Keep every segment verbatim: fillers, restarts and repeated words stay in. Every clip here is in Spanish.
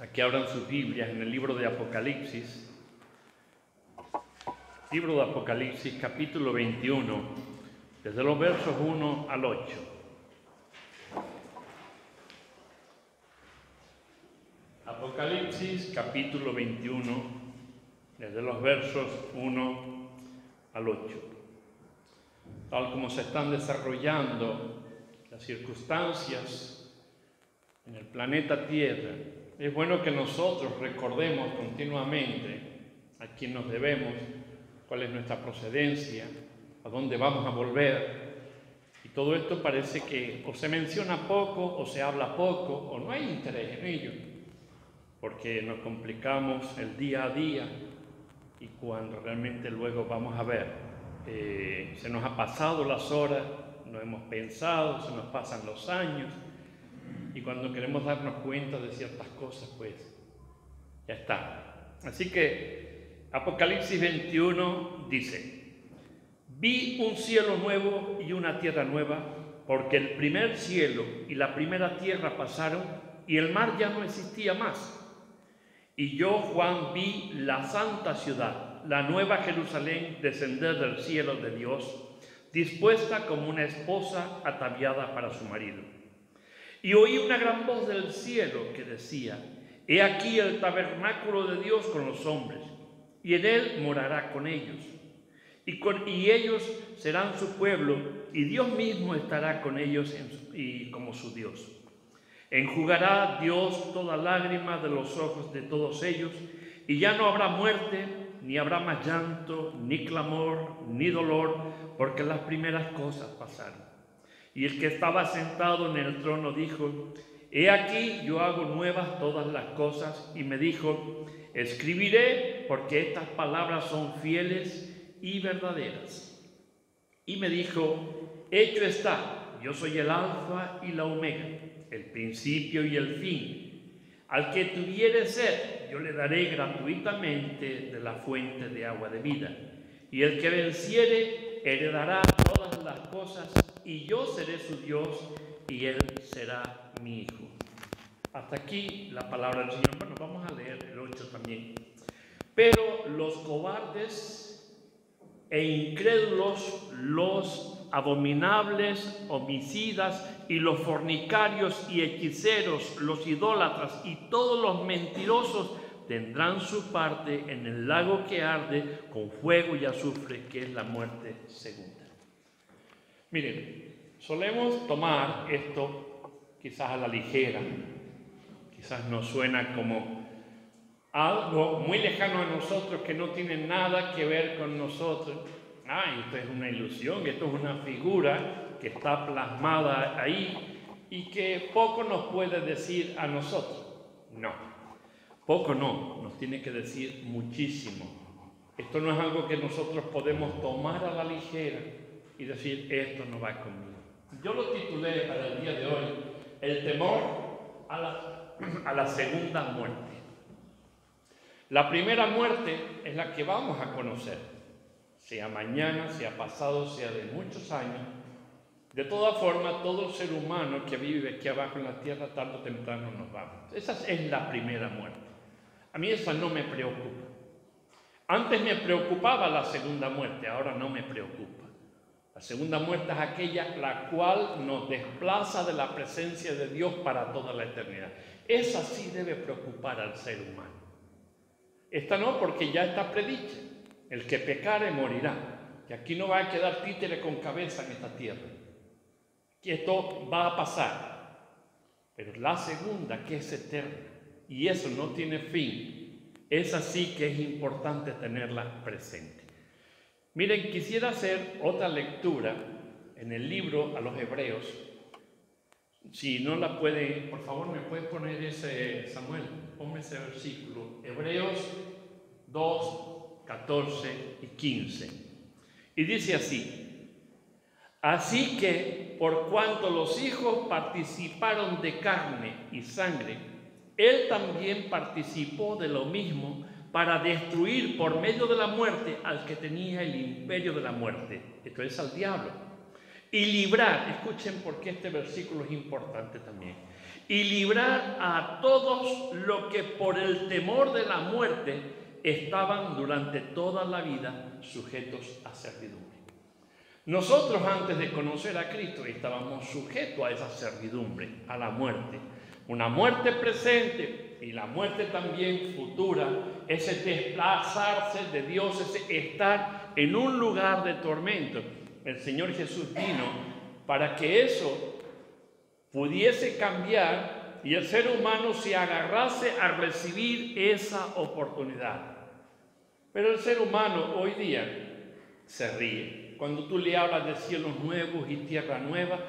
Aquí abran sus Biblias en el libro de Apocalipsis. Libro de Apocalipsis, capítulo veintiuno, desde los versos uno al ocho. Apocalipsis, capítulo veintiuno, desde los versos uno al ocho. Tal como se están desarrollando las circunstancias en el planeta Tierra, es bueno que nosotros recordemos continuamente a quién nos debemos, cuál es nuestra procedencia, a dónde vamos a volver. Y todo esto parece que o se menciona poco, o se habla poco, o no hay interés en ello, porque nos complicamos el día a día y cuando realmente luego vamos a ver, eh, se nos ha pasado las horas, no hemos pensado, se nos pasan los años. Y cuando queremos darnos cuenta de ciertas cosas, pues ya está. Así que Apocalipsis veintiuno dice: vi un cielo nuevo y una tierra nueva, porque el primer cielo y la primera tierra pasaron y el mar ya no existía más. Y yo, Juan, vi la santa ciudad, la nueva Jerusalén, descender del cielo de Dios, dispuesta como una esposa ataviada para su marido. Y oí una gran voz del cielo que decía: he aquí el tabernáculo de Dios con los hombres, y en él morará con ellos, y, con, y ellos serán su pueblo, y Dios mismo estará con ellos en, y como su Dios. Enjugará Dios toda lágrima de los ojos de todos ellos, y ya no habrá muerte, ni habrá más llanto, ni clamor, ni dolor, porque las primeras cosas pasaron. Y el que estaba sentado en el trono dijo: he aquí yo hago nuevas todas las cosas. Y me dijo: escribiré, porque estas palabras son fieles y verdaderas. Y me dijo: hecho está, yo soy el alfa y la omega, el principio y el fin. Al que tuviere sed, yo le daré gratuitamente de la fuente de agua de vida. Y el que venciere, heredará todas las cosas, y yo seré su Dios, y él será mi hijo. Hasta aquí la palabra del Señor. Bueno, vamos a leer el ocho también. Pero los cobardes e incrédulos, los abominables, homicidas, y los fornicarios y hechiceros, los idólatras y todos los mentirosos, tendrán su parte en el lago que arde con fuego y azufre, que es la muerte segunda. Miren, solemos tomar esto quizás a la ligera, quizás nos suena como algo muy lejano a nosotros, que no tiene nada que ver con nosotros. Ah, esto es una ilusión, esto es una figura que está plasmada ahí y que poco nos puede decir a nosotros. No, poco no, nos tiene que decir muchísimo. Esto no es algo que nosotros podemos tomar a la ligera y decir: esto no va conmigo. Yo lo titulé para el día de hoy: el temor a la, a la segunda muerte. La primera muerte es la que vamos a conocer, sea mañana, sea pasado, sea de muchos años. De todas formas, todo ser humano que vive aquí abajo en la tierra, tarde o temprano nos vamos. Esa es la primera muerte. A mí esa no me preocupa. Antes me preocupaba la segunda muerte, ahora no me preocupa. La segunda muerte es aquella la cual nos desplaza de la presencia de Dios para toda la eternidad. Esa sí debe preocupar al ser humano. Esta no, porque ya está predicha: el que pecare morirá. Y aquí no va a quedar títere con cabeza en esta tierra. Y esto va a pasar. Pero la segunda, que es eterna, y eso no tiene fin, esa sí que es importante tenerla presente. Miren, quisiera hacer otra lectura en el libro a los Hebreos. Si no la puede, por favor, me puedes poner ese, Samuel, ponme ese versículo. Hebreos dos, catorce y quince. Y dice así: así que por cuanto los hijos participaron de carne y sangre, él también participó de lo mismo, para destruir por medio de la muerte al que tenía el imperio de la muerte, esto es, al diablo, y librar, escuchen porque este versículo es importante también, y librar a todos los que por el temor de la muerte estaban durante toda la vida sujetos a servidumbre. Nosotros antes de conocer a Cristo estábamos sujetos a esa servidumbre, a la muerte. Una muerte presente y la muerte también futura, ese desplazarse de Dios, ese estar en un lugar de tormento. El Señor Jesús vino para que eso pudiese cambiar y el ser humano se agarrase a recibir esa oportunidad. Pero el ser humano hoy día se ríe. Cuando tú le hablas de cielos nuevos y tierra nueva,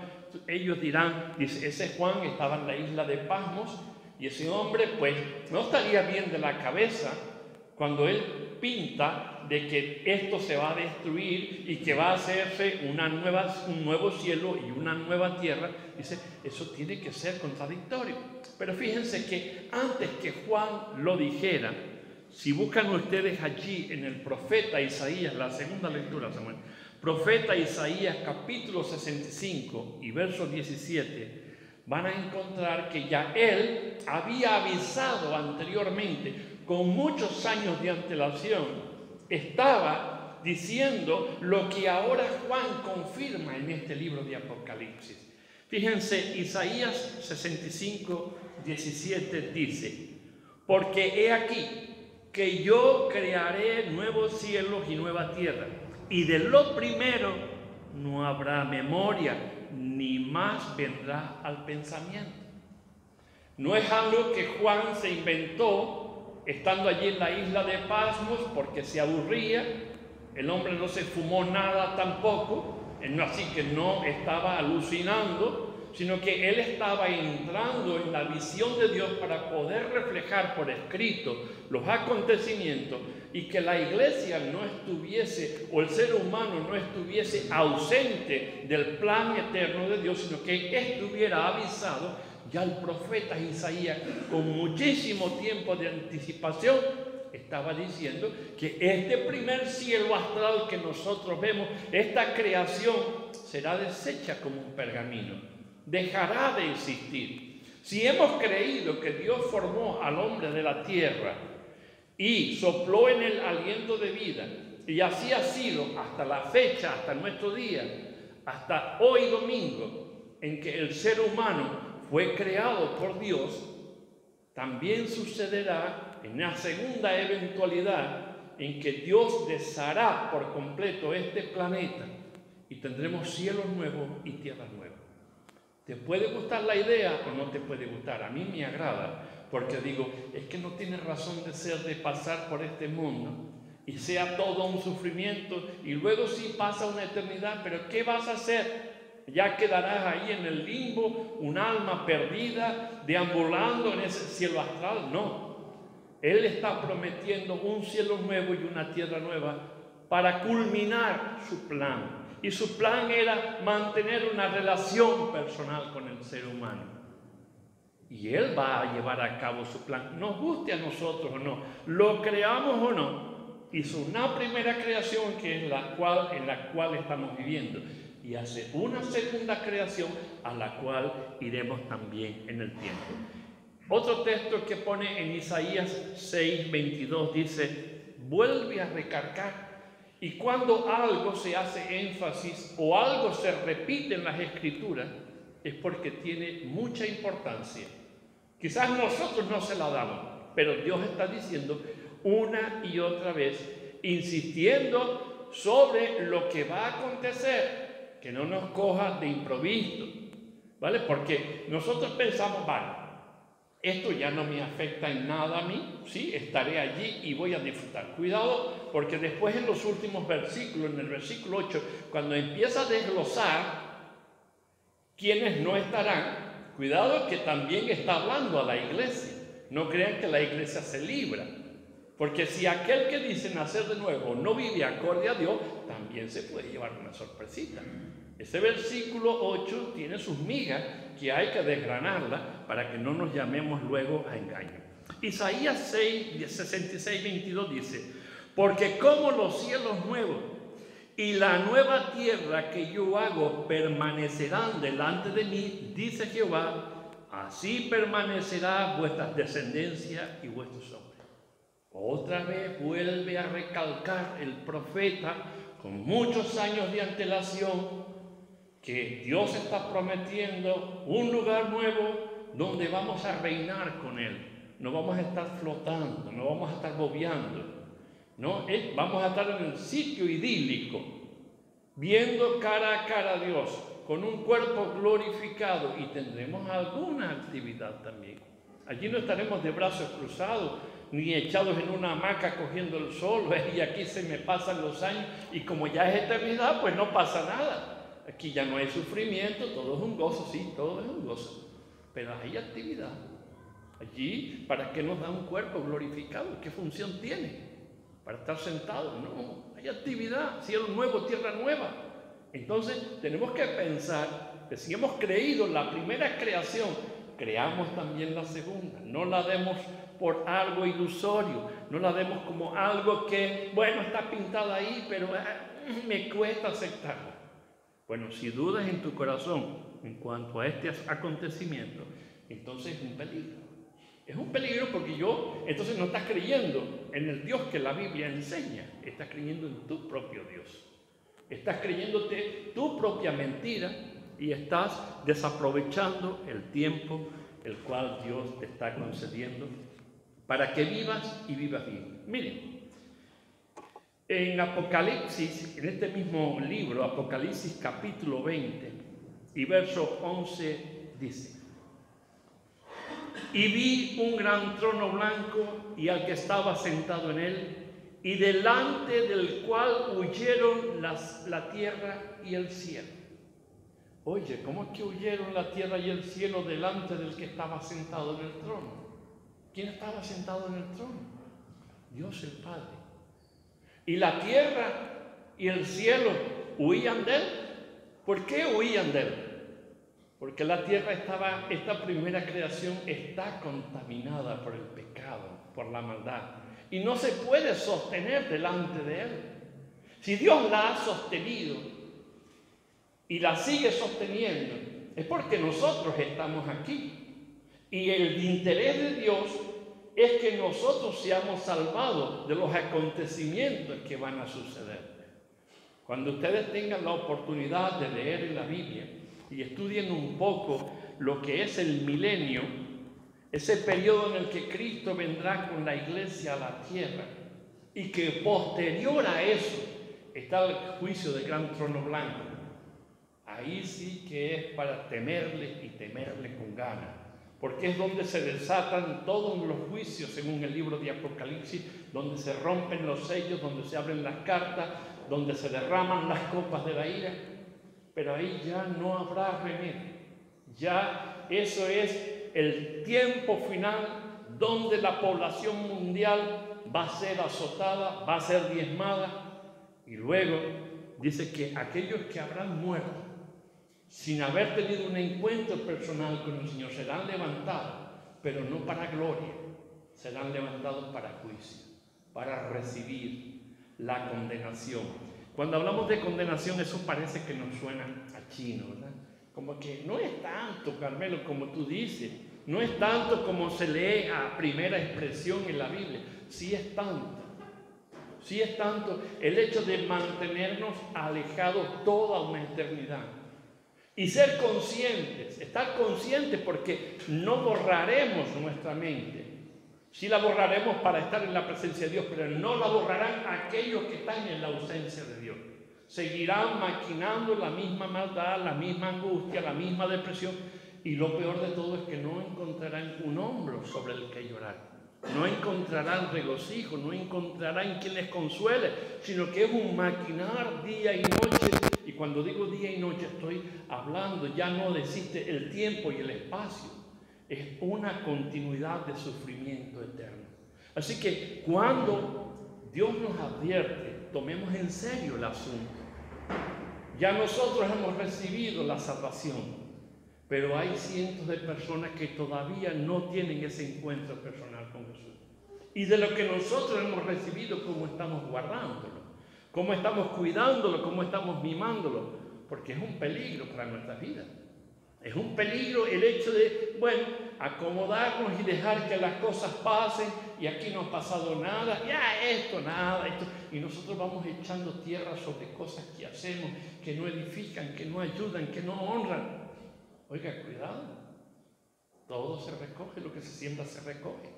ellos dirán, dice, ese Juan estaba en la isla de Patmos y ese hombre pues no estaría bien de la cabeza cuando él pinta de que esto se va a destruir y que va a hacerse una nueva, un nuevo cielo y una nueva tierra. Dice, eso tiene que ser contradictorio. Pero fíjense que antes que Juan lo dijera, si buscan ustedes allí en el profeta Isaías, la segunda lectura, Samuel, profeta Isaías capítulo sesenta y cinco y verso diecisiete, van a encontrar que ya él había avisado anteriormente, con muchos años de antelación, estaba diciendo lo que ahora Juan confirma en este libro de Apocalipsis. Fíjense, Isaías sesenta y cinco, diecisiete dice, porque he aquí que yo crearé nuevos cielos y nueva tierra, y de lo primero no habrá memoria, ni más vendrá al pensamiento. No es algo que Juan se inventó estando allí en la isla de Patmos porque se aburría. El hombre no se fumó nada tampoco, así que no estaba alucinando, sino que él estaba entrando en la visión de Dios para poder reflejar por escrito los acontecimientos y que la iglesia no estuviese, o el ser humano no estuviese ausente del plan eterno de Dios, sino que estuviera avisado ya el profeta Isaías con muchísimo tiempo de anticipación. Estaba diciendo que este primer cielo astral que nosotros vemos, esta creación será deshecha como un pergamino, dejará de existir. Si hemos creído que Dios formó al hombre de la tierra y sopló en el aliento de vida, y así ha sido hasta la fecha, hasta nuestro día, hasta hoy domingo, en que el ser humano fue creado por Dios, también sucederá en la segunda eventualidad en que Dios deshará por completo este planeta y tendremos cielos nuevos y tierras nuevas. ¿Te puede gustar la idea o no te puede gustar? A mí me agrada. Porque digo, es que no tiene razón de ser de pasar por este mundo y sea todo un sufrimiento y luego sí pasa una eternidad, pero ¿qué vas a hacer? Ya quedarás ahí en el limbo, un alma perdida, deambulando en ese cielo astral. No, Él está prometiendo un cielo nuevo y una tierra nueva para culminar su plan. Y su plan era mantener una relación personal con el ser humano. Y Él va a llevar a cabo su plan, nos guste a nosotros o no, lo creamos o no. Hizo una primera creación que es la cual, en la cual estamos viviendo, y hace una segunda creación a la cual iremos también en el tiempo. Otro texto que pone en Isaías seis, veintidós dice, vuelve a recargar. Y cuando algo se hace énfasis o algo se repite en las Escrituras, es porque tiene mucha importancia. Quizás nosotros no se la damos, pero Dios está diciendo una y otra vez, insistiendo sobre lo que va a acontecer, que no nos coja de improviso, ¿vale? Porque nosotros pensamos, vale, esto ya no me afecta en nada a mí, sí, estaré allí y voy a disfrutar. Cuidado, porque después en los últimos versículos, en el versículo ocho, cuando empieza a desglosar quienes no estarán, cuidado que también está hablando a la iglesia. No crean que la iglesia se libra, porque si aquel que dice nacer de nuevo no vive acorde a Dios, también se puede llevar una sorpresita. Ese versículo ocho tiene sus migas que hay que desgranarla para que no nos llamemos luego a engaño. Isaías seis, sesenta y seis, veintidós dice, porque como los cielos nuevos y la nueva tierra que yo hago permanecerán delante de mí, dice Jehová, así permanecerá vuestras descendencias y vuestros hombres. Otra vez vuelve a recalcar el profeta con muchos años de antelación que Dios está prometiendo un lugar nuevo donde vamos a reinar con Él. No vamos a estar flotando, no vamos a estar bobeando, ¿no? Vamos a estar en un sitio idílico, viendo cara a cara a Dios, con un cuerpo glorificado, y tendremos alguna actividad también. Allí no estaremos de brazos cruzados, ni echados en una hamaca cogiendo el sol, y aquí se me pasan los años, y como ya es eternidad, pues no pasa nada. Aquí ya no hay sufrimiento, todo es un gozo, sí, todo es un gozo, pero hay actividad. Allí, ¿para qué nos da un cuerpo glorificado? ¿Qué función tiene? ¿Para estar sentado? No, hay actividad, cielo nuevo, tierra nueva. Entonces, tenemos que pensar que si hemos creído en la primera creación, creamos también la segunda. No la demos por algo ilusorio, no la demos como algo que, bueno, está pintada ahí, pero eh, me cuesta aceptarla. Bueno, si dudas en tu corazón en cuanto a este acontecimiento, entonces es un peligro. Es un peligro porque yo, entonces no estás creyendo en el Dios que la Biblia enseña, estás creyendo en tu propio Dios. Estás creyéndote tu propia mentira y estás desaprovechando el tiempo el cual Dios te está concediendo para que vivas y vivas bien. Miren, en Apocalipsis, en este mismo libro, Apocalipsis capítulo veinte y verso once dice: y vi un gran trono blanco y al que estaba sentado en él, y delante del cual huyeron las, la tierra y el cielo. Oye, ¿cómo es que huyeron la tierra y el cielo delante del que estaba sentado en el trono? ¿Quién estaba sentado en el trono? Dios el Padre. Y la tierra y el cielo huían de él. ¿Por qué huían de él? Porque la tierra estaba, esta primera creación está contaminada por el pecado, por la maldad. Y no se puede sostener delante de él. Si Dios la ha sostenido y la sigue sosteniendo, es porque nosotros estamos aquí. Y el interés de Dios es que nosotros seamos salvados de los acontecimientos que van a suceder. Cuando ustedes tengan la oportunidad de leer en la Biblia y estudien un poco lo que es el milenio, ese periodo en el que Cristo vendrá con la iglesia a la tierra, y que posterior a eso está el juicio del gran trono blanco, ahí sí que es para temerle y temerle con ganas. Porque es donde se desatan todos los juicios, según el libro de Apocalipsis, donde se rompen los sellos, donde se abren las cartas, donde se derraman las copas de la ira. Pero ahí ya no habrá remedio. Ya eso es el tiempo final donde la población mundial va a ser azotada, va a ser diezmada. Y luego dice que aquellos que habrán muerto sin haber tenido un encuentro personal con el Señor, serán levantados, pero no para gloria, serán levantados para juicio, para recibir la condenación. Cuando hablamos de condenación, eso parece que nos suena a chino, ¿verdad? Como que no es tanto, Carmelo, como tú dices, no es tanto como se lee a primera expresión en la Biblia. Sí es tanto, sí es tanto el hecho de mantenernos alejados toda una eternidad. Y ser conscientes, estar conscientes, porque no borraremos nuestra mente. Sí la borraremos para estar en la presencia de Dios, pero no la borrarán aquellos que están en la ausencia de Dios. Seguirán maquinando la misma maldad, la misma angustia, la misma depresión. Y lo peor de todo es que no encontrarán un hombro sobre el que llorar. No encontrarán regocijo, no encontrarán quien les consuele, sino que es un maquinar día y noche. Y cuando digo día y noche estoy hablando, ya no existe el tiempo y el espacio. Es una continuidad de sufrimiento eterno. Así que cuando Dios nos advierte, tomemos en serio el asunto. Ya nosotros hemos recibido la salvación, pero hay cientos de personas que todavía no tienen ese encuentro personal con Jesús. Y de lo que nosotros hemos recibido, ¿cómo estamos guardándolo? ¿Cómo estamos cuidándolo? ¿Cómo estamos mimándolo? Porque es un peligro para nuestra vida. Es un peligro el hecho de, bueno, acomodarnos y dejar que las cosas pasen, y aquí no ha pasado nada, ya esto, nada, esto, y nosotros vamos echando tierra sobre cosas que hacemos, que no edifican, que no ayudan, que no honran. Oiga, cuidado, todo se recoge, lo que se siembra se recoge,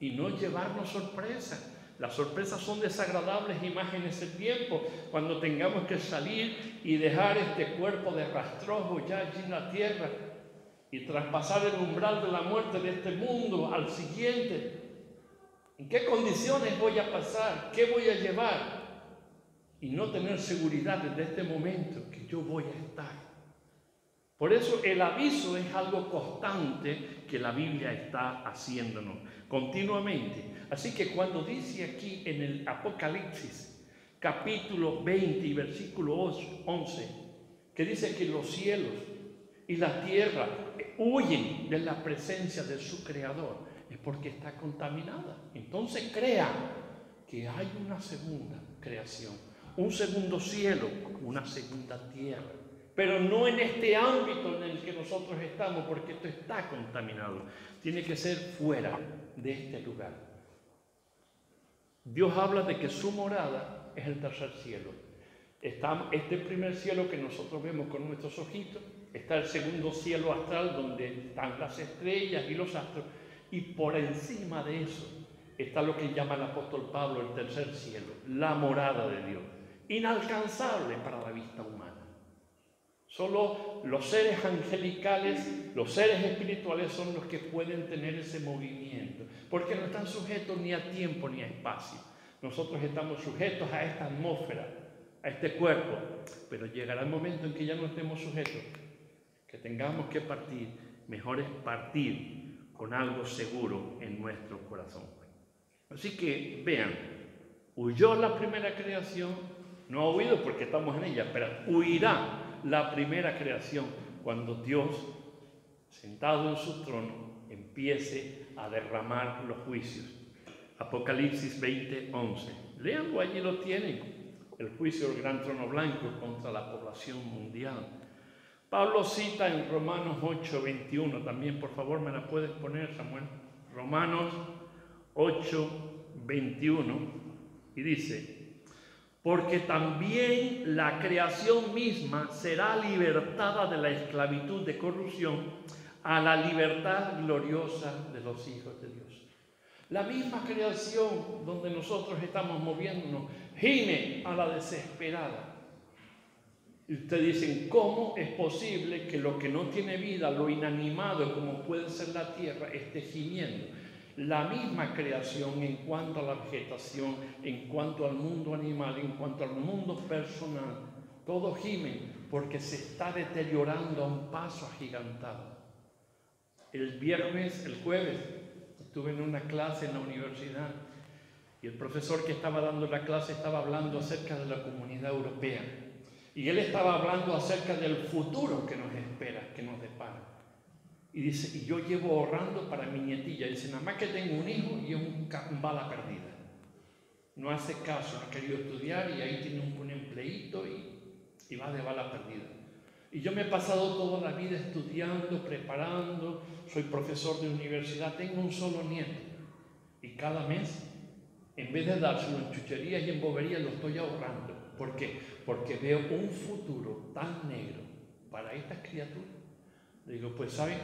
y no llevarnos sorpresas. Las sorpresas son desagradables imágenes del tiempo, cuando tengamos que salir y dejar este cuerpo de rastrojo ya allí en la tierra y traspasar el umbral de la muerte de este mundo al siguiente. ¿En qué condiciones voy a pasar? ¿Qué voy a llevar? Y no tener seguridad desde este momento que yo voy a estar. Por eso el aviso es algo constante que la Biblia está haciéndonos continuamente. Así que cuando dice aquí en el Apocalipsis, capítulo veinte y versículo once, que dice que los cielos y la tierra huyen de la presencia de su Creador, es porque está contaminada. Entonces crea que hay una segunda creación, un segundo cielo, una segunda tierra, pero no en este ámbito en el que nosotros estamos, porque esto está contaminado. Tiene que ser fuera de este lugar. Dios habla de que su morada es el tercer cielo. Está este primer cielo que nosotros vemos con nuestros ojitos, está el segundo cielo astral donde están las estrellas y los astros, y por encima de eso está lo que llama el apóstol Pablo el tercer cielo, la morada de Dios, inalcanzable para la vista humana. Solo los seres angelicales, los seres espirituales son los que pueden tener ese movimiento, porque no están sujetos ni a tiempo ni a espacio. Nosotros estamos sujetos a esta atmósfera, a este cuerpo, pero llegará el momento en que ya no estemos sujetos, que tengamos que partir. Mejor es partir con algo seguro en nuestro corazón. Así que vean, huyó la primera creación, no ha huido porque estamos en ella, pero huirá la primera creación cuando Dios, sentado en su trono, empiece a derramar los juicios. Apocalipsis veinte, once. Leanlo, allí lo tienen. El juicio del gran trono blanco contra la población mundial. Pablo cita en Romanos ocho, veintiuno. También, por favor, me la puedes poner, Samuel. Romanos ocho, veintiuno. Y dice: porque también la creación misma será libertada de la esclavitud de corrupción a la libertad gloriosa de los hijos de Dios. La misma creación donde nosotros estamos moviéndonos gime a la desesperada. Y ustedes dicen, ¿cómo es posible que lo que no tiene vida, lo inanimado como puede ser la tierra, esté gimiendo? La misma creación en cuanto a la vegetación, en cuanto al mundo animal, en cuanto al mundo personal, todo gime porque se está deteriorando a un paso agigantado. El viernes, el jueves, estuve en una clase en la universidad y el profesor que estaba dando la clase estaba hablando acerca de la Comunidad Europea, y él estaba hablando acerca del futuro que nos espera, que nos depara. Y dice, y yo llevo ahorrando para mi nietilla. Dice, nada más que tengo un hijo y es un bala perdida. No hace caso, no ha querido estudiar y ahí tiene un, un empleito y, y va de bala perdida. Y yo me he pasado toda la vida estudiando, preparando, soy profesor de universidad, tengo un solo nieto. Y cada mes, en vez de dárselo en chucherías y en boberías, lo estoy ahorrando. ¿Por qué? Porque veo un futuro tan negro para estas criaturas. Le digo, pues saben,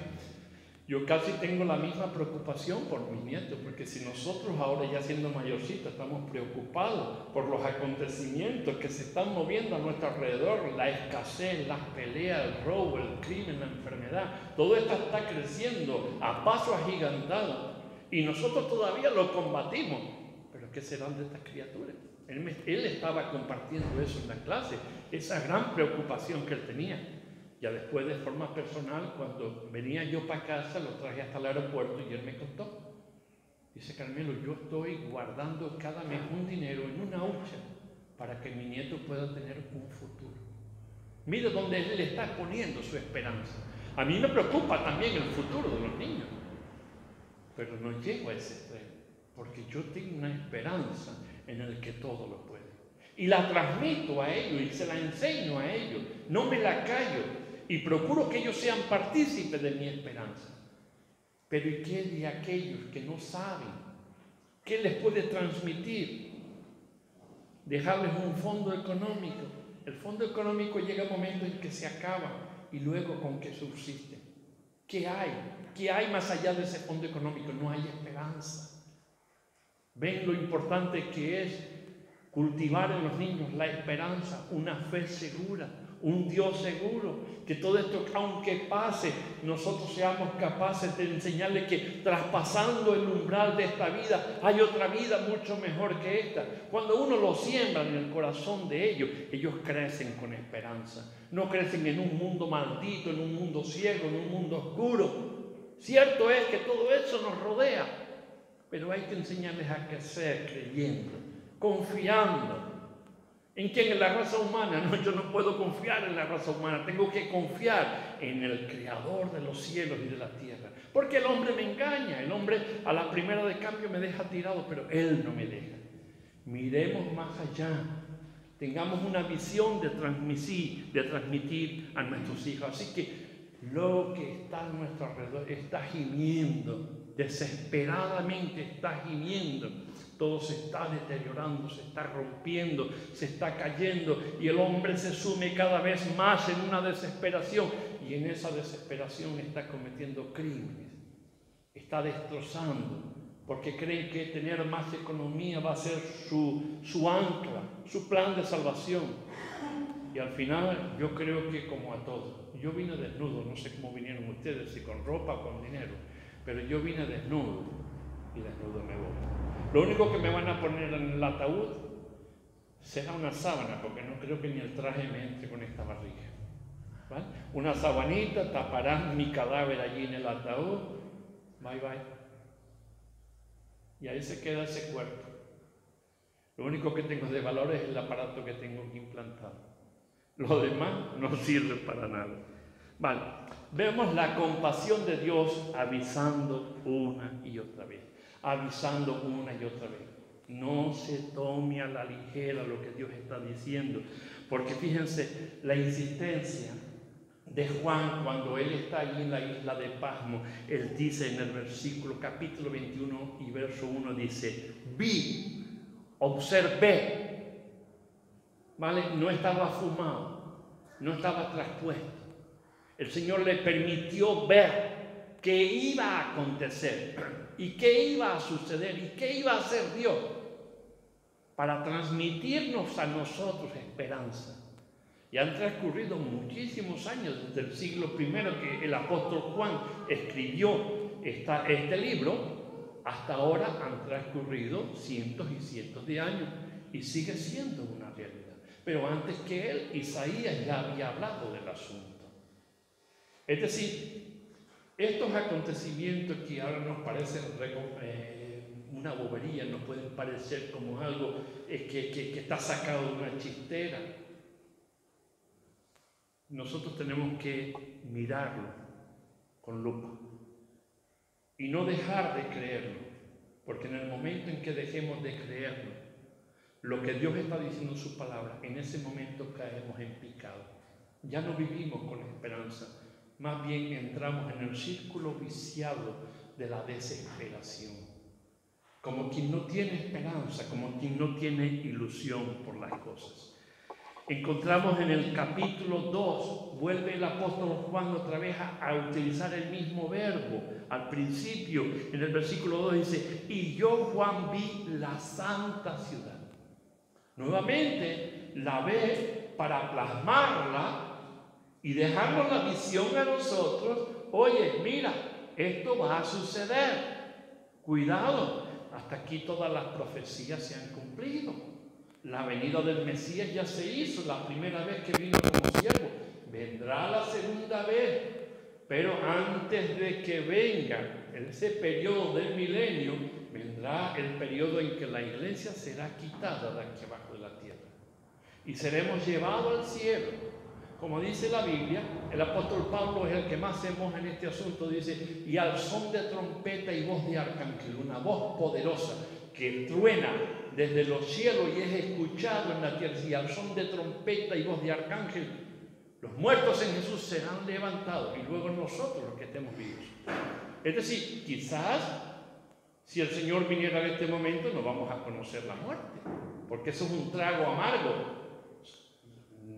yo casi tengo la misma preocupación por mis nietos, porque si nosotros ahora ya siendo mayorcitos estamos preocupados por los acontecimientos que se están moviendo a nuestro alrededor, la escasez, las peleas, el robo, el crimen, la enfermedad, todo esto está creciendo a paso agigantado y nosotros todavía lo combatimos. Pero ¿qué serán de estas criaturas? Él, me, él estaba compartiendo eso en la clase, esa gran preocupación que él tenía. Ya después, de forma personal, cuando venía yo para casa, lo traje hasta el aeropuerto y él me contó. Dice, Carmelo, yo estoy guardando cada mes un dinero en una hucha para que mi nieto pueda tener un futuro. Mira dónde él le está poniendo su esperanza. A mí me preocupa también el futuro de los niños, pero no llego a ese extremo, porque yo tengo una esperanza en el que todo lo puede. Y la transmito a ellos y se la enseño a ellos. No me la callo. y procuro que ellos sean partícipes de mi esperanza. Pero ¿y qué de aquellos que no saben? ¿Qué les puede transmitir? Dejarles un fondo económico. El fondo económico llega un momento en que se acaba, y luego ¿con qué subsiste? ¿Qué hay? ¿Qué hay más allá de ese fondo económico? No hay esperanza. ¿Ven lo importante que es cultivar en los niños la esperanza, una fe segura, un Dios seguro? Que todo esto, aunque pase, nosotros seamos capaces de enseñarle que traspasando el umbral de esta vida hay otra vida mucho mejor que esta. Cuando uno lo siembra en el corazón de ellos, ellos crecen con esperanza. No crecen en un mundo maldito, en un mundo ciego, en un mundo oscuro. Cierto es que todo eso nos rodea, pero hay que enseñarles a crecer creyendo, confiando. ¿En quién? En la raza humana. No, yo no puedo confiar en la raza humana. Tengo que confiar en el Creador de los cielos y de la tierra. Porque el hombre me engaña. El hombre a la primera de cambio me deja tirado, pero él no me deja. Miremos más allá. Tengamos una visión de transmitir, de transmitir a nuestros hijos. Así que lo que está a nuestro alrededor está gimiendo. Desesperadamente está gimiendo. Todo se está deteriorando, se está rompiendo, se está cayendo, y el hombre se sume cada vez más en una desesperación, y en esa desesperación está cometiendo crímenes, está destrozando, porque creen que tener más economía va a ser su, su ancla, su plan de salvación. Y al final yo creo que como a todos, yo vine desnudo, no sé cómo vinieron ustedes, si con ropa o con dinero, pero yo vine desnudo y desnudo me voy. Lo único que me van a poner en el ataúd será una sábana, porque no creo que ni el traje me entre con esta barriga, ¿vale? Una sabanita tapará mi cadáver allí en el ataúd. Bye, bye. Y ahí se queda ese cuerpo. Lo único que tengo de valor es el aparato que tengo implantado. Lo demás no sirve para nada. Vale. Vemos la compasión de Dios avisando una y otra vez. Avisando una y otra vez. No se tome a la ligera lo que Dios está diciendo, porque fíjense la insistencia de Juan cuando él está allí en la isla de Patmos. Él dice en el versículo capítulo veintiuno y verso uno, dice: vi, observé, ¿vale? No estaba fumado, no estaba traspuesto. El Señor le permitió ver qué iba a acontecer. ¿Y qué iba a suceder? ¿Y qué iba a hacer Dios? Para transmitirnos a nosotros esperanza. Y han transcurrido muchísimos años desde el siglo primero que el apóstol Juan escribió esta, este libro. Hasta ahora han transcurrido cientos y cientos de años, y sigue siendo una realidad. Pero antes que él, Isaías ya había hablado del asunto. Es decir, estos acontecimientos que ahora nos parecen eh, una bobería, nos pueden parecer como algo eh, que, que, que está sacado de una chistera. Nosotros tenemos que mirarlo con lupa y no dejar de creerlo, porque en el momento en que dejemos de creerlo, lo que Dios está diciendo en su palabra, en ese momento caemos en picado. Ya no vivimos con esperanza. Más bien entramos en el círculo viciado de la desesperación. Como quien no tiene esperanza, como quien no tiene ilusión por las cosas. Encontramos en el capítulo dos, vuelve el apóstol Juan otra vez a utilizar el mismo verbo. Al principio, en el versículo dos dice: y yo, Juan, vi la santa ciudad. Nuevamente la ve para plasmarla y dejarnos la visión a nosotros. Oye, mira, esto va a suceder, cuidado, hasta aquí todas las profecías se han cumplido, la venida del Mesías ya se hizo, la primera vez que vino como siervo, vendrá la segunda vez, pero antes de que venga en ese periodo del milenio, vendrá el periodo en que la iglesia será quitada de aquí abajo de la tierra y seremos llevados al cielo. Como dice la Biblia, el apóstol Pablo es el que más se moja en este asunto, dice: y al son de trompeta y voz de arcángel, una voz poderosa que truena desde los cielos y es escuchado en la tierra, y al son de trompeta y voz de arcángel, Los muertos en Jesús serán levantados y luego nosotros los que estemos vivos. Es decir, quizás si el Señor viniera en este momento no vamos a conocer la muerte, porque eso es un trago amargo.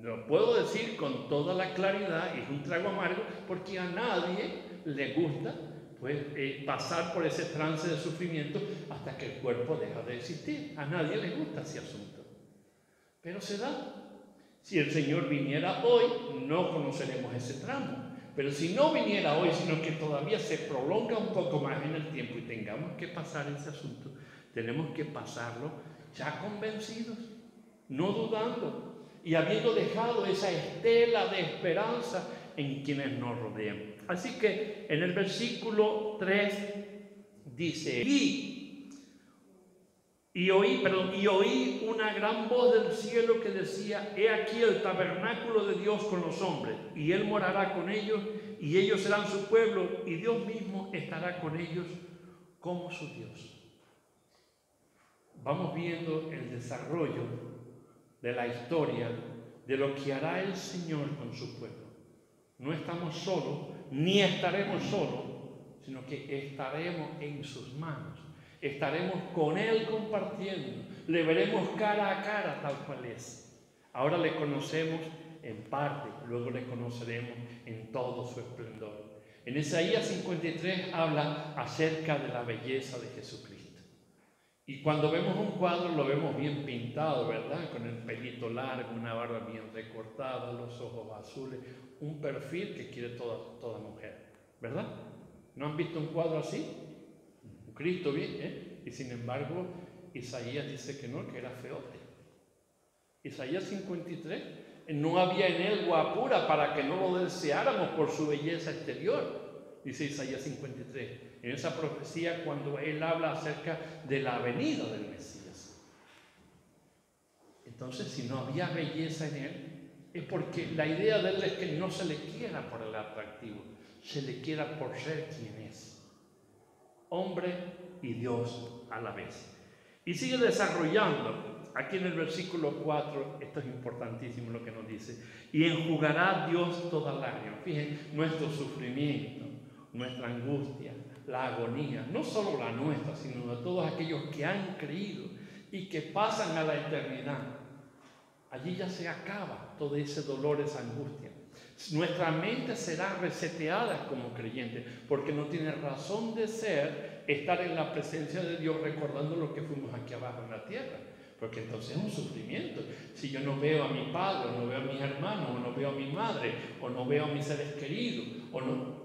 Lo puedo decir con toda la claridad, es un trago amargo porque a nadie le gusta pues, eh, pasar por ese trance de sufrimiento hasta que el cuerpo deja de existir. A nadie le gusta ese asunto, pero se da. Si el Señor viniera hoy, no conoceremos ese tramo. Pero si no viniera hoy, sino que todavía se prolonga un poco más en el tiempo y tengamos que pasar ese asunto, tenemos que pasarlo ya convencidos, no dudando y habiendo dejado esa estela de esperanza en quienes nos rodean. Así que en el versículo tres dice, y, y, oí, perdón, y oí una gran voz del cielo que decía, he aquí el tabernáculo de Dios con los hombres, y Él morará con ellos, y ellos serán su pueblo, y Dios mismo estará con ellos como su Dios. Vamos viendo el desarrollo de la historia de lo que hará el Señor con su pueblo. No estamos solos, ni estaremos solos, sino que estaremos en sus manos. Estaremos con Él compartiendo. Le veremos cara a cara tal cual es. Ahora le conocemos en parte, luego le conoceremos en todo su esplendor. En Isaías cincuenta y tres habla acerca de la belleza de Jesucristo. Y cuando vemos un cuadro lo vemos bien pintado, ¿verdad? Con el pelito largo, una barba bien recortada, los ojos azules, un perfil que quiere toda, toda mujer, ¿verdad? ¿No han visto un cuadro así? Cristo bien, ¿eh? Y sin embargo, Isaías dice que no, que era feote. Isaías cincuenta y tres, no había en él guapura para que no lo deseáramos por su belleza exterior, dice Isaías cincuenta y tres. En esa profecía cuando él habla acerca de la venida del Mesías. Entonces, si no había belleza en él, es porque la idea de él es que no se le quiera por el atractivo, se le quiera por ser quien es. Hombre y Dios a la vez. Y sigue desarrollando, aquí en el versículo cuatro, esto es importantísimo lo que nos dice, y enjugará Dios toda lágrima. Fíjense, nuestro sufrimiento, nuestra angustia, la agonía, no solo la nuestra, sino de todos aquellos que han creído y que pasan a la eternidad. Allí ya se acaba todo ese dolor, esa angustia. Nuestra mente será reseteada como creyentes, porque no tiene razón de ser estar en la presencia de Dios recordando lo que fuimos aquí abajo en la tierra, porque entonces es un sufrimiento. Si yo no veo a mi padre, o no veo a mis hermanos, o no veo a mi madre, o no veo a mis seres queridos, o no...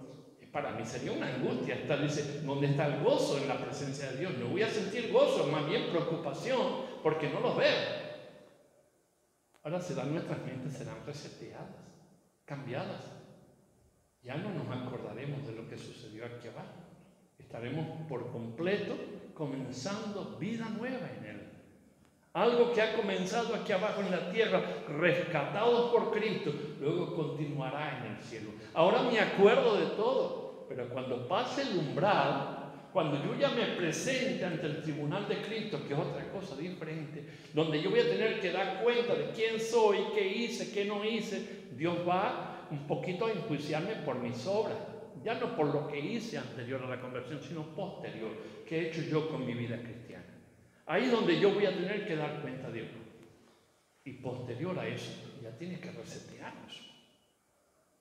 Para mí sería una angustia estar, dice, ¿dónde está el gozo en la presencia de Dios? No voy a sentir gozo, más bien preocupación, porque no los veo. Ahora serán nuestras mentes, serán reseteadas, cambiadas. Ya no nos acordaremos de lo que sucedió aquí abajo. Estaremos por completo comenzando vida nueva en Él. Algo que ha comenzado aquí abajo en la tierra, rescatados por Cristo, luego continuará en el cielo. Ahora me acuerdo de todo, pero cuando pase el umbral, cuando yo ya me presente ante el tribunal de Cristo, que es otra cosa diferente, donde yo voy a tener que dar cuenta de quién soy, qué hice, qué no hice, Dios va un poquito a enjuiciarme por mis obras, ya no por lo que hice anterior a la conversión, sino posterior, que he hecho yo con mi vida cristiana. Ahí es donde yo voy a tener que dar cuenta de uno. Y posterior a eso, ya tienes que resetearnos.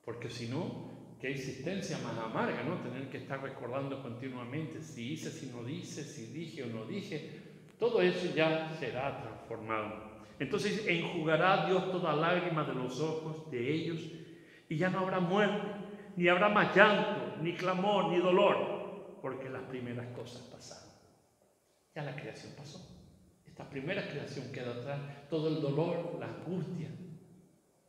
Porque si no, qué existencia más amarga, ¿no? Tener que estar recordando continuamente si hice, si no hice, si dije o no dije. Todo eso ya será transformado. Entonces, enjugará Dios toda lágrima de los ojos de ellos y ya no habrá muerte, ni habrá más llanto, ni clamor, ni dolor, porque las primeras cosas pasaron. Ya la creación pasó. Esta primera creación queda atrás. Todo el dolor, la angustia,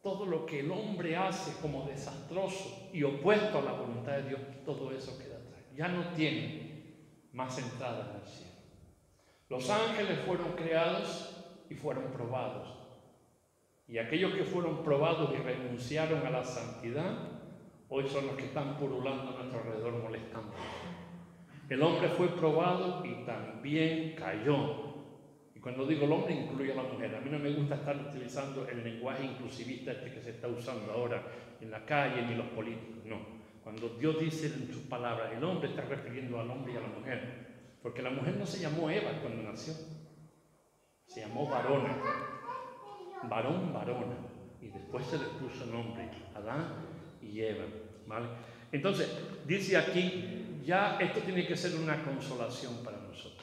todo lo que el hombre hace como desastroso y opuesto a la voluntad de Dios, todo eso queda atrás. Ya no tiene más entrada en el cielo. Los ángeles fueron creados y fueron probados. Y aquellos que fueron probados y renunciaron a la santidad, hoy son los que están pululando a nuestro alrededor molestando. El hombre fue probado y también cayó. Y Cuando digo el hombre, incluyo a la mujer. A mí no me gusta estar utilizando el lenguaje inclusivista este que se está usando ahora en la calle ni los políticos, no. Cuando Dios dice en sus palabras el hombre, está refiriendo al hombre y a la mujer, porque la mujer no se llamó Eva cuando nació, se llamó varona, varón, varona, y después se le puso nombre, Adán y Eva, ¿vale? Entonces, dice aquí, ya esto tiene que ser una consolación para nosotros.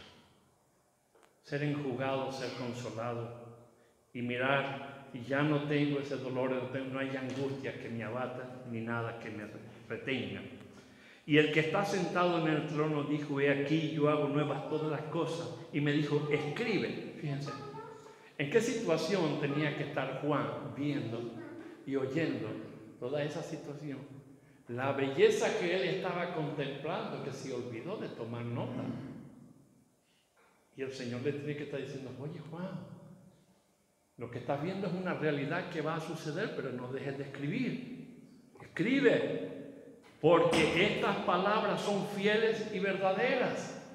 Ser enjugado, ser consolado y mirar, y ya no tengo ese dolor, no hay angustia que me abata ni nada que me retenga. Y el que está sentado en el trono dijo: he aquí, yo hago nuevas todas las cosas, y me dijo: escribe. Fíjense, ¿en qué situación tenía que estar Juan viendo y oyendo toda esa situación? La belleza que él estaba contemplando, que se olvidó de tomar nota. Y el Señor le tiene que estar diciendo: oye, Juan, lo que estás viendo es una realidad que va a suceder, pero no dejes de escribir. Escribe, porque estas palabras son fieles y verdaderas.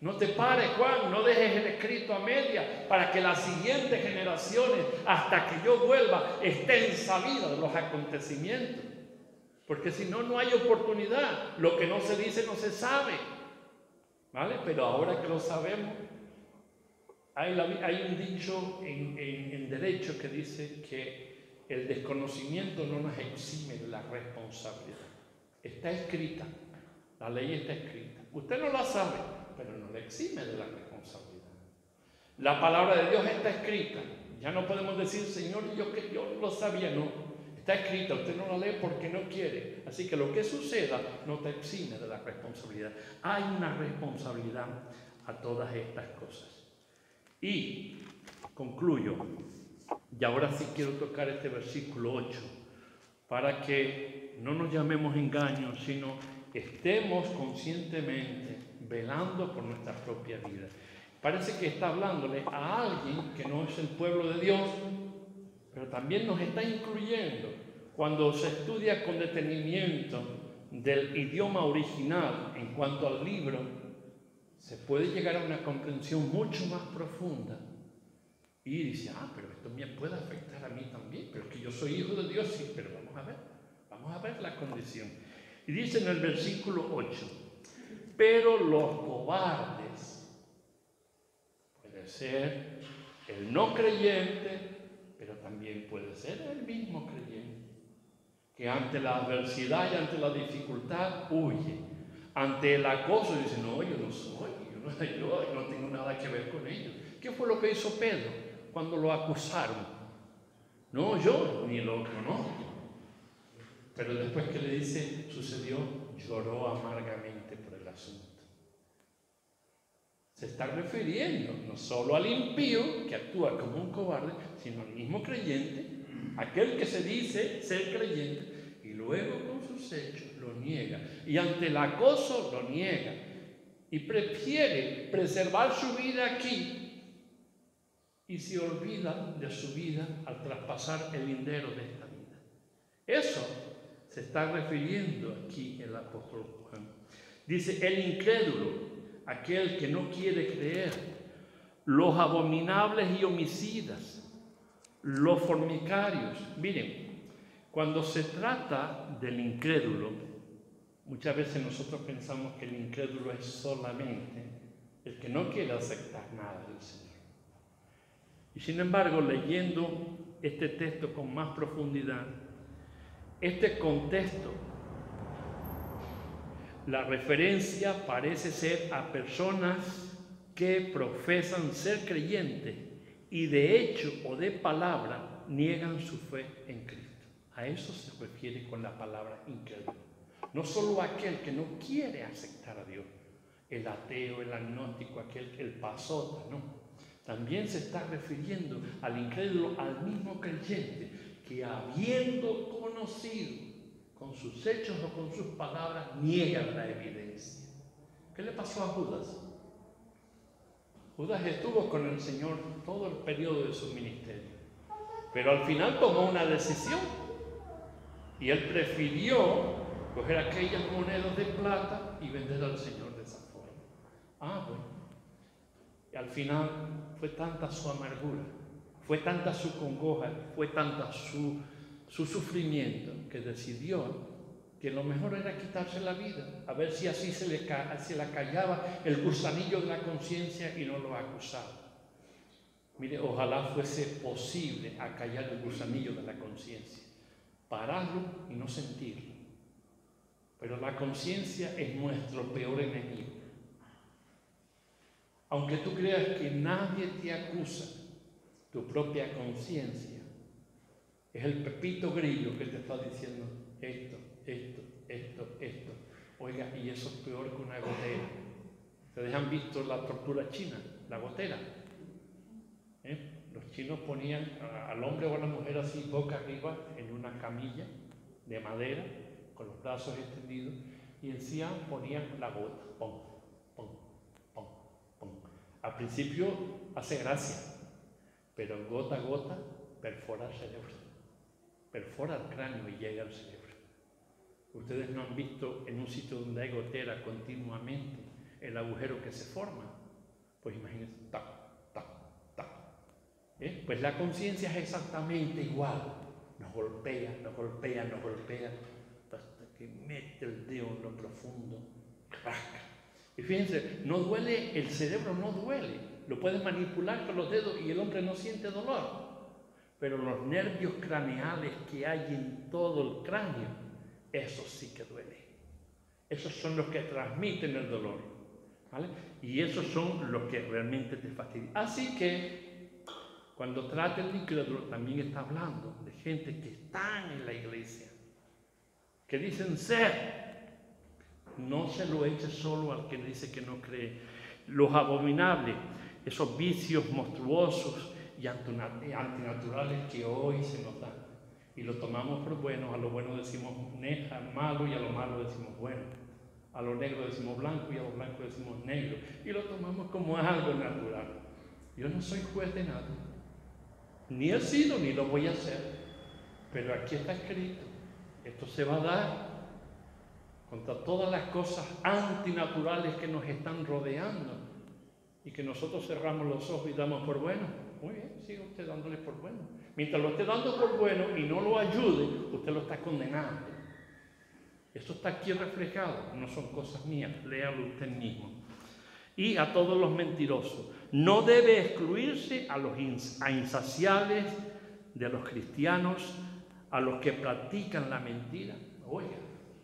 No te pares, Juan, no dejes el escrito a media, para que las siguientes generaciones, hasta que yo vuelva, estén sabidas de los acontecimientos. Porque si no, no hay oportunidad. Lo que no se dice no se sabe. ¿Vale? Pero ahora que lo sabemos, hay, la, hay un dicho en, en, en derecho que dice que el desconocimiento no nos exime de la responsabilidad. Está escrita, la ley está escrita. Usted no la sabe, pero no la exime de la responsabilidad. La palabra de Dios está escrita. Ya no podemos decir: Señor, yo que yo lo sabía, no. Está escrita, usted no la lee porque no quiere. Así que lo que suceda no te exime de la responsabilidad. Hay una responsabilidad a todas estas cosas. Y concluyo, y ahora sí quiero tocar este versículo ocho, para que no nos llamemos engaños, sino estemos conscientemente velando por nuestra propia vida. Parece que está hablándole a alguien que no es el pueblo de Dios, pero también nos está incluyendo. Cuando se estudia con detenimiento del idioma original en cuanto al libro, se puede llegar a una comprensión mucho más profunda. Y dice: ah, pero esto me puede afectar a mí también, pero es que yo soy hijo de Dios, sí, pero vamos a ver, vamos a ver la condición. Y dice en el versículo ocho, pero los cobardes, puede ser el no creyente, pero también puede ser el mismo creyente, que ante la adversidad y ante la dificultad huye, ante el acoso dice: no, yo no soy, yo no, yo no tengo nada que ver con ellos. ¿Qué fue lo que hizo Pedro cuando lo acusaron? No, yo ni lo conozco. Pero después que le dice, sucedió, lloró amargamente por el asunto. Se está refiriendo no solo al impío que actúa como un cobarde, sino al mismo creyente, aquel que se dice ser creyente y luego con sus hechos lo niega, y ante el acoso lo niega, y prefiere preservar su vida aquí y se olvida de su vida al traspasar el lindero de esta vida. Eso se está refiriendo aquí el apóstol Juan. Dice: el incrédulo, aquel que no quiere creer, los abominables y homicidas, los fornicarios. Miren, cuando se trata del incrédulo, muchas veces nosotros pensamos que el incrédulo es solamente el que no quiere aceptar nada del Señor. Y sin embargo, leyendo este texto con más profundidad, este contexto, la referencia parece ser a personas que profesan ser creyentes y de hecho o de palabra niegan su fe en Cristo. A eso se refiere con la palabra incrédulo. No solo aquel que no quiere aceptar a Dios, el ateo, el agnóstico, aquel, el pasota, no. También se está refiriendo al incrédulo, al mismo creyente que, habiendo conocido, con sus hechos o con sus palabras, niegan la evidencia. ¿Qué le pasó a Judas? Judas estuvo con el Señor todo el periodo de su ministerio, pero al final tomó una decisión y él prefirió coger aquellas monedas de plata y vender al Señor de esa forma. Ah, bueno. Y al final fue tanta su amargura, fue tanta su congoja, fue tanta su, su sufrimiento, que decidió que lo mejor era quitarse la vida, a ver si así se le ca se la callaba el gusanillo de la conciencia y no lo acusaba. Mire, ojalá fuese posible acallar el gusanillo de la conciencia, pararlo y no sentirlo. Pero la conciencia es nuestro peor enemigo. Aunque tú creas que nadie te acusa, tu propia conciencia es el pepito grillo que te está diciendo esto, esto, esto, esto. Oiga, y eso es peor que una gotera. ¿Ustedes han visto la tortura china, la gotera? ¿Eh? Los chinos ponían al hombre o a la mujer así, boca arriba, en una camilla de madera, con los brazos extendidos, y encima ponían la gota, pom, pom, pom, pom. Al principio hace gracia, pero gota a gota perfora el cerebro, perfora el cráneo y llega al cerebro. Ustedes no han visto en un sitio donde hay gotera continuamente el agujero que se forma, pues imagínense, tac, tac, tac. ¿Eh? Pues la conciencia es exactamente igual, nos golpea, nos golpea, nos golpea, que mete el dedo en lo profundo, rasca. Y fíjense, no duele, el cerebro no duele, lo puedes manipular con los dedos y el hombre no siente dolor, pero los nervios craneales que hay en todo el cráneo, eso sí que duele. Esos son los que transmiten el dolor, ¿vale? Y esos son los que realmente te fastidian. Así que, cuando trata el incrédulo, también está hablando de gente que están en la iglesia, que dicen ser. No se lo eche solo al que dice que no cree. Los abominables, esos vicios monstruosos y antinaturales que hoy se nos dan, y lo tomamos por buenos. A lo bueno decimos malo y a lo malo decimos bueno, a lo negro decimos blanco y a lo blanco decimos negro, y lo tomamos como algo natural. Yo no soy juez de nadie, ni he sido ni lo voy a hacer, pero aquí está escrito. Esto se va a dar contra todas las cosas antinaturales que nos están rodeando y que nosotros cerramos los ojos y damos por bueno. Muy bien, siga usted dándole por bueno. Mientras lo esté dando por bueno y no lo ayude, usted lo está condenando. Esto está aquí reflejado, no son cosas mías, léalo usted mismo. Y a todos los mentirosos. No debe excluirse a los insaciables de los cristianos, a los que practican la mentira. Oiga,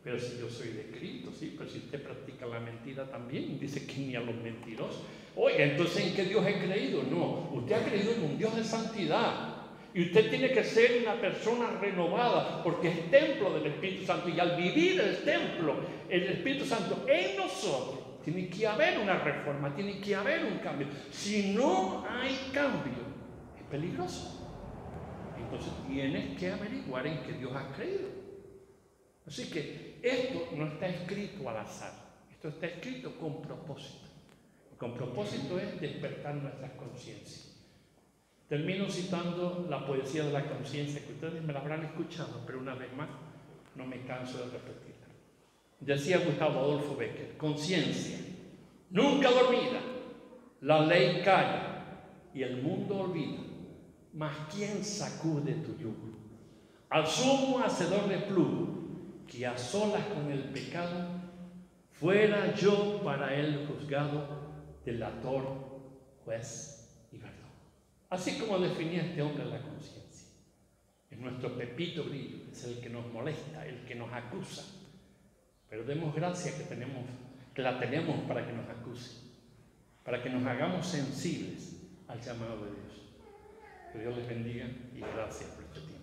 pero si yo soy de Cristo, sí, pero si usted practica la mentira también, dice que ni a los mentirosos. Oiga, entonces ¿en qué Dios he creído? No, usted ha creído en un Dios de santidad, y usted tiene que ser una persona renovada, porque es el templo del Espíritu Santo, y al vivir el templo, el Espíritu Santo en nosotros, tiene que haber una reforma, tiene que haber un cambio. Si no hay cambio, es peligroso. Entonces tienes que averiguar en qué Dios has creído. Así que esto no está escrito al azar, esto está escrito con propósito. Con propósito es despertar nuestras conciencias. Termino citando la poesía de la conciencia, que ustedes me la habrán escuchado, pero una vez más no me canso de repetirla. Decía Gustavo Adolfo Becker: conciencia, nunca dormida, la ley calla y el mundo olvida. Mas ¿quién sacude tu yugo? Al sumo hacedor de plugo, que a solas con el pecado, fuera yo para él juzgado, delator, juez y verdad. Así como definía este hombre la conciencia. Es nuestro pepito grillo, es el que nos molesta, el que nos acusa. Pero demos gracias que, tenemos, que la tenemos para que nos acuse, para que nos hagamos sensibles al llamado de Dios. Que Dios les bendiga y gracias por este tiempo.